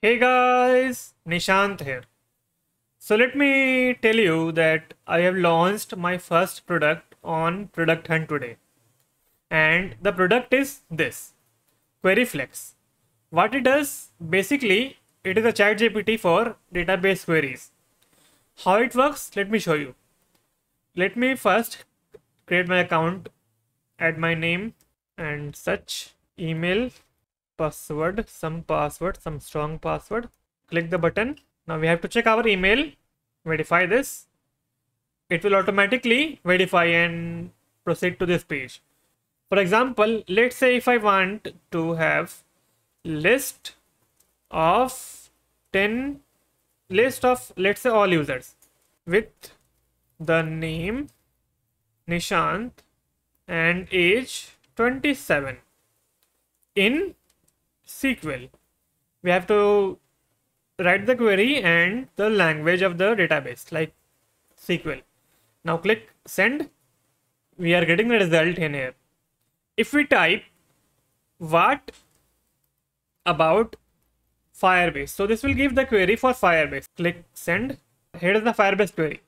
Hey guys, Nishant here. So let me tell you that I have launched my first product on Product Hunt today. And the product is this, QueryFlex. What it does, basically, it is a ChatGPT for database queries. How it works, let me show you. Let me first create my account, add my name and search, email, password, some strong password. Click the button. Now we have to check our email, verify this. It will automatically verify and proceed to this page. For example, let's say if I want to have list of let's say all users with the name Nishant and age 27 in SQL. We have to write the query and the language of the database, like SQL. Now click send. We are getting the result in here. If we type what about Firebase, so this will give the query for Firebase. Click send. Here is the Firebase query,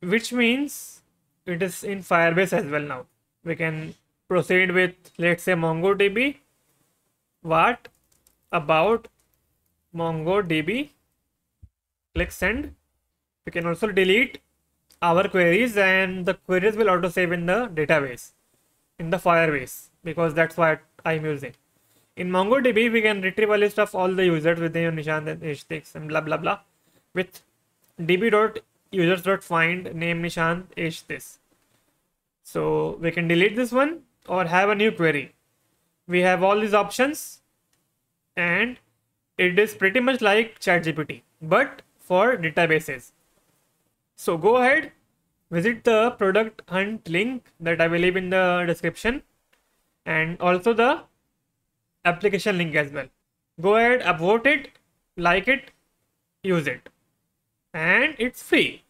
which means it is in Firebase as well. Now we can proceed with, let's say, MongoDB. What about MongoDB? Click send. We can also delete our queries and the queries will auto save in the database, in the Firebase, because that's what I'm using. In MongoDB, we can retrieve a list of all the users with name Nishant and age and blah blah blah with db.users.find name Nishant age this. So we can delete this one or have a new query. We have all these options and it is pretty much like ChatGPT, but for databases. So go ahead, visit the Product Hunt link that I will leave in the description and also the application link as well. Go ahead, upvote it, like it, use it, and it's free.